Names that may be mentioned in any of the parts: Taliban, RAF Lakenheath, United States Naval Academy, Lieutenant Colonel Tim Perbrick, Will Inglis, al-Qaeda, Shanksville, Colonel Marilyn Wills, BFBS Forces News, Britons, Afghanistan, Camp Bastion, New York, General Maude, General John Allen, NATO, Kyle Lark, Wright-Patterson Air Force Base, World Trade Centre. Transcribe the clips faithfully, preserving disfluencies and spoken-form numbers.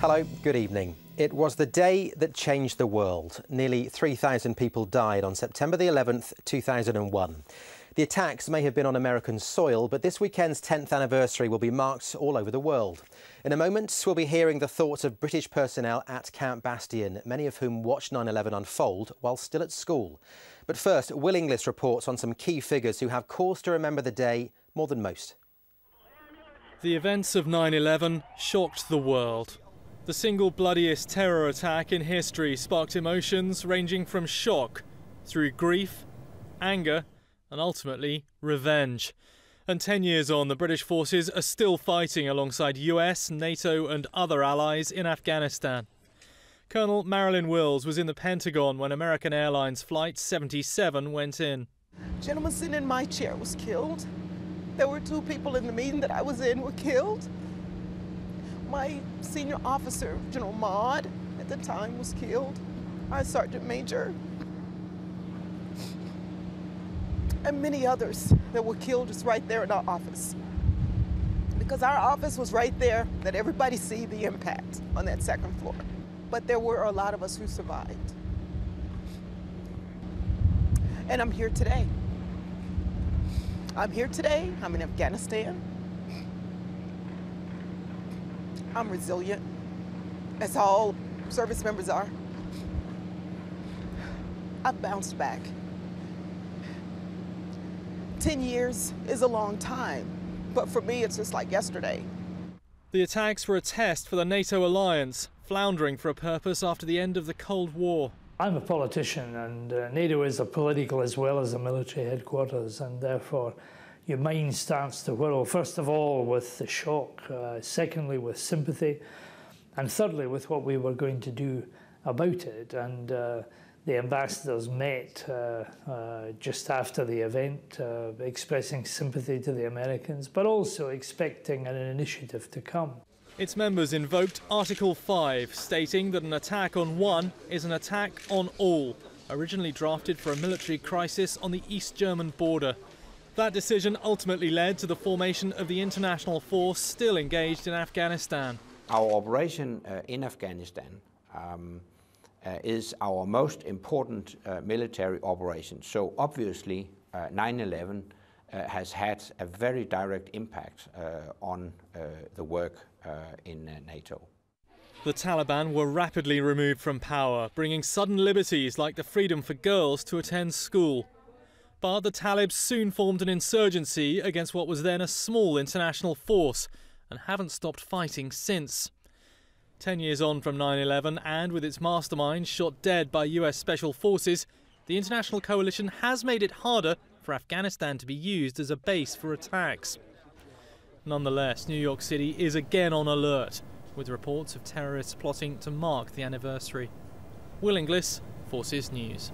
Hello, good evening. It was the day that changed the world. Nearly three thousand people died on September the eleventh, two thousand one. The attacks may have been on American soil, but this weekend's tenth anniversary will be marked all over the world. In a moment, we'll be hearing the thoughts of British personnel at Camp Bastion, many of whom watched nine eleven unfold while still at school. But first, Will Inglis reports on some key figures who have cause to remember the day more than most. The events of nine eleven shocked the world. The single bloodiest terror attack in history sparked emotions ranging from shock through grief, anger, and ultimately revenge. And ten years on, the British forces are still fighting alongside U S, NATO and other allies in Afghanistan. Colonel Marilyn Wills was in the Pentagon when American Airlines Flight seventy-seven went in. The gentleman sitting in my chair was killed. There were two people in the meeting that I was in were killed. My senior officer, General Maude, at the time was killed. Our Sergeant Major and many others that were killed just right there in our office. Because our office was right there, that everybody see the impact on that second floor. But there were a lot of us who survived. And I'm here today. I'm here today, I'm in Afghanistan. I'm resilient, as all service members are. I bounced back. Ten years is a long time, but for me it's just like yesterday. The attacks were a test for the NATO alliance, floundering for a purpose after the end of the Cold War. I'm a politician, and uh, NATO is a political as well as a military headquarters, and therefore your mind starts to whirl, first of all with the shock, uh, secondly with sympathy, and thirdly with what we were going to do about it. And uh, the ambassadors met uh, uh, just after the event, uh, expressing sympathy to the Americans, but also expecting an initiative to come. Its members invoked Article five, stating that an attack on one is an attack on all, originally drafted for a military crisis on the East German border. That decision ultimately led to the formation of the international force still engaged in Afghanistan. Our operation uh, in Afghanistan um, uh, is our most important uh, military operation. So obviously nine eleven uh, uh, has had a very direct impact uh, on uh, the work uh, in uh, NATO. The Taliban were rapidly removed from power, bringing sudden liberties like the freedom for girls to attend school. But the Talibs soon formed an insurgency against what was then a small international force and haven't stopped fighting since. Ten years on from nine eleven, and with its mastermind shot dead by U S Special Forces, the international coalition has made it harder for Afghanistan to be used as a base for attacks. Nonetheless, New York City is again on alert, with reports of terrorists plotting to mark the anniversary. Will Inglis, Forces News.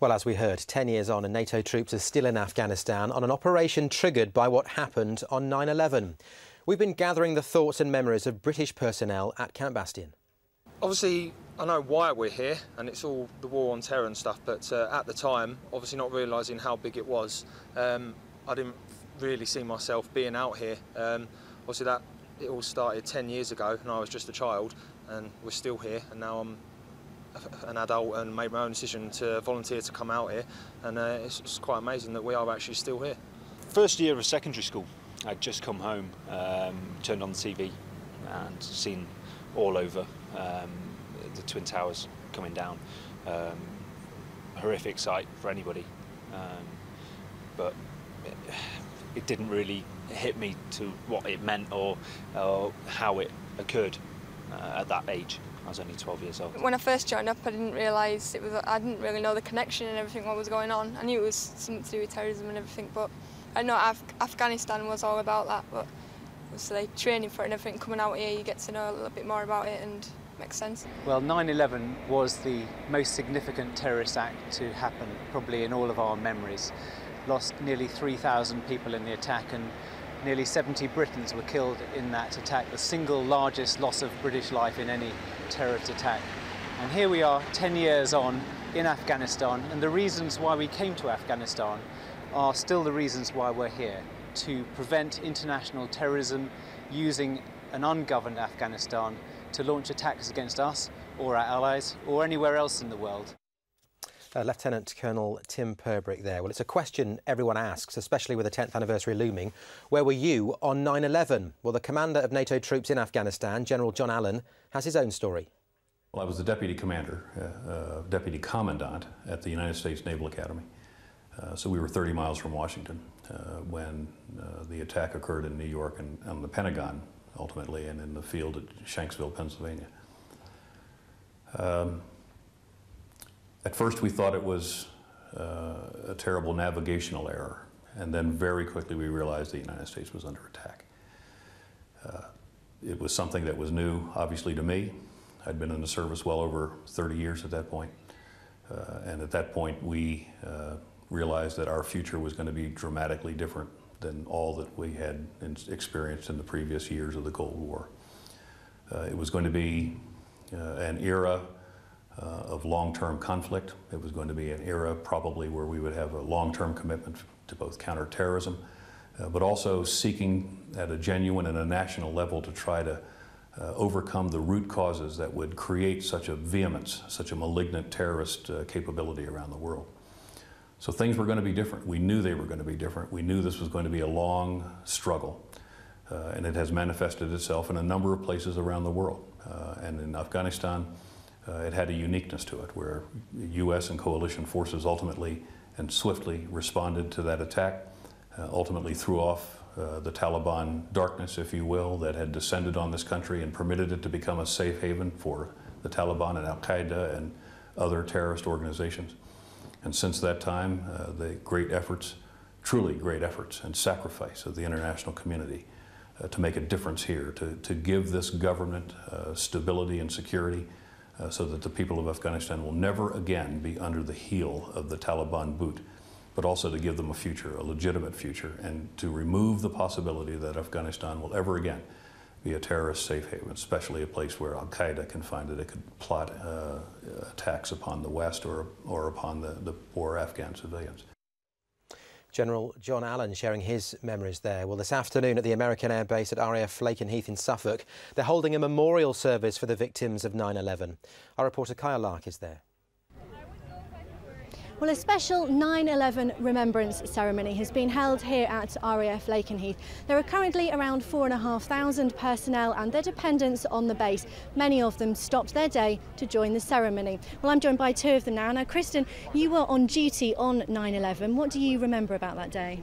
Well, as we heard, ten years on and NATO troops are still in Afghanistan on an operation triggered by what happened on nine eleven. We've been gathering the thoughts and memories of British personnel at Camp Bastion. Obviously, I know why we're here, and it's all the war on terror and stuff, but uh, at the time, obviously not realising how big it was, um, I didn't really see myself being out here. Um, obviously, that it all started ten years ago, and I was just a child, and we're still here, and now I'm an adult and made my own decision to volunteer to come out here, and uh, it's, it's quite amazing that we are actually still here. First year of secondary school, I'd just come home, um, turned on the T V and seen all over um, the Twin Towers coming down. Um, horrific sight for anybody, um, but it, it didn't really hit me to what it meant or, or how it occurred uh, at that age. I was only twelve years old. When I first joined up, I didn't realise it was. I didn't really know the connection and everything what was going on. I knew it was something to do with terrorism and everything, but I know Af Afghanistan was all about that. But obviously, training for it and everything, coming out here, you get to know a little bit more about it and it makes sense. Well, nine eleven was the most significant terrorist act to happen, probably in all of our memories. Lost nearly three thousand people in the attack, and nearly seventy Britons were killed in that attack, the single largest loss of British life in any terrorist attack. And here we are ten years on in Afghanistan, and the reasons why we came to Afghanistan are still the reasons why we're here, to prevent international terrorism using an ungoverned Afghanistan to launch attacks against us or our allies or anywhere else in the world. Uh, Lieutenant Colonel Tim Perbrick there. Well, it's a question everyone asks, especially with the tenth anniversary looming. Where were you on nine eleven? Well, the commander of NATO troops in Afghanistan, General John Allen, has his own story. Well, I was the deputy commander, uh, uh, deputy commandant at the United States Naval Academy. Uh, so we were thirty miles from Washington uh, when uh, the attack occurred in New York and on the Pentagon, ultimately, and in the field at Shanksville, Pennsylvania. Um, At first we thought it was uh, a terrible navigational error, and then very quickly we realized the United States was under attack. Uh, it was something that was new, obviously, to me. I'd been in the service well over thirty years at that point, uh, and at that point we uh, realized that our future was going to be dramatically different than all that we had in experienced in the previous years of the Cold War. Uh, it was going to be uh, an era Uh, of long-term conflict. It was going to be an era probably where we would have a long-term commitment to both counterterrorism, uh, but also seeking at a genuine and a national level to try to uh, overcome the root causes that would create such a vehemence, such a malignant terrorist uh, capability around the world. So things were going to be different. We knew they were going to be different. We knew this was going to be a long struggle, uh, and it has manifested itself in a number of places around the world. Uh, and in Afghanistan, Uh, it had a uniqueness to it, where U S and coalition forces ultimately and swiftly responded to that attack, uh, ultimately threw off uh, the Taliban darkness, if you will, that had descended on this country and permitted it to become a safe haven for the Taliban and al-Qaeda and other terrorist organizations. And since that time, uh, the great efforts, truly great efforts and sacrifice of the international community uh, to make a difference here, to, to give this government uh, stability and security, Uh, so that the people of Afghanistan will never again be under the heel of the Taliban boot, but also to give them a future, a legitimate future, and to remove the possibility that Afghanistan will ever again be a terrorist safe haven, especially a place where al-Qaeda can find that it could plot uh, attacks upon the West or, or upon the, the poor Afghan civilians. General John Allen sharing his memories there. Well, this afternoon at the American Air Base at R A F Lakenheath in Suffolk, they're holding a memorial service for the victims of nine eleven. Our reporter Kyle Lark is there. Well, a special nine eleven remembrance ceremony has been held here at R A F Lakenheath. There are currently around four and a half thousand personnel and their dependents on the base. Many of them stopped their day to join the ceremony. Well, I'm joined by two of them now. Now, Kristen, you were on duty on nine eleven. What do you remember about that day?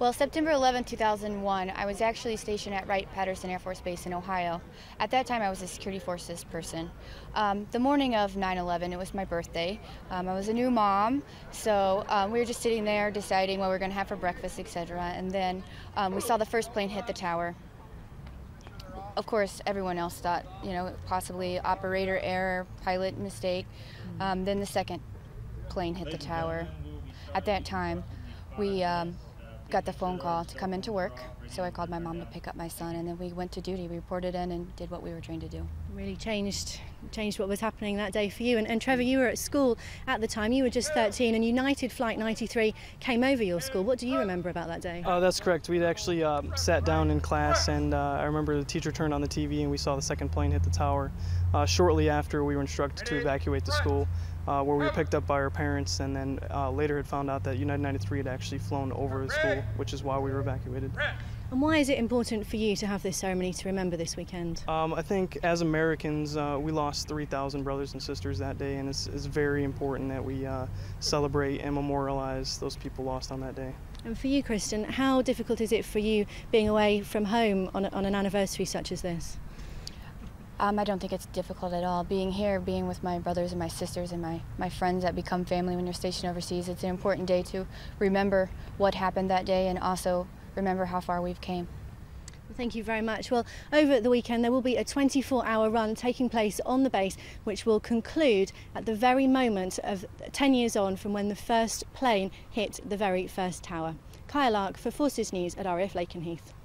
Well, September eleventh two thousand one, I was actually stationed at Wright-Patterson Air Force Base in Ohio. At that time, I was a security forces person. Um, the morning of nine eleven, it was my birthday. Um, I was a new mom, so um, we were just sitting there deciding what we were going to have for breakfast, et cetera. And then um, we saw the first plane hit the tower. Of course, everyone else thought, you know, possibly operator error, pilot mistake. Um, then the second plane hit the tower. At that time, we... Um, got the phone call to come into work, so I called my mom to pick up my son, and then we went to duty. We reported in and did what we were trained to do. Really changed changed what was happening that day for you. And, and Trevor, you were at school at the time. You were just thirteen, and United Flight ninety-three came over your school. What do you remember about that day? Uh, that's correct. We'd actually uh, sat down in class, and uh, I remember the teacher turned on the T V, and we saw the second plane hit the tower. Uh, shortly after, we were instructed to evacuate the school. Uh, where we were picked up by our parents, and then uh, later had found out that United ninety-three had actually flown over the school, which is why we were evacuated. And why is it important for you to have this ceremony to remember this weekend? Um, I think as Americans, uh, we lost three thousand brothers and sisters that day, and it's, it's very important that we uh, celebrate and memorialize those people lost on that day. And for you, Kristen, how difficult is it for you being away from home on, on an anniversary such as this? Um, I don't think it's difficult at all. Being here, being with my brothers and my sisters and my, my friends that become family when you're stationed overseas, it's an important day to remember what happened that day and also remember how far we've came. Well, thank you very much. Well, over the weekend there will be a twenty-four hour run taking place on the base, which will conclude at the very moment of ten years on from when the first plane hit the very first tower. Kyle Lark for Forces News at R A F Lakenheath.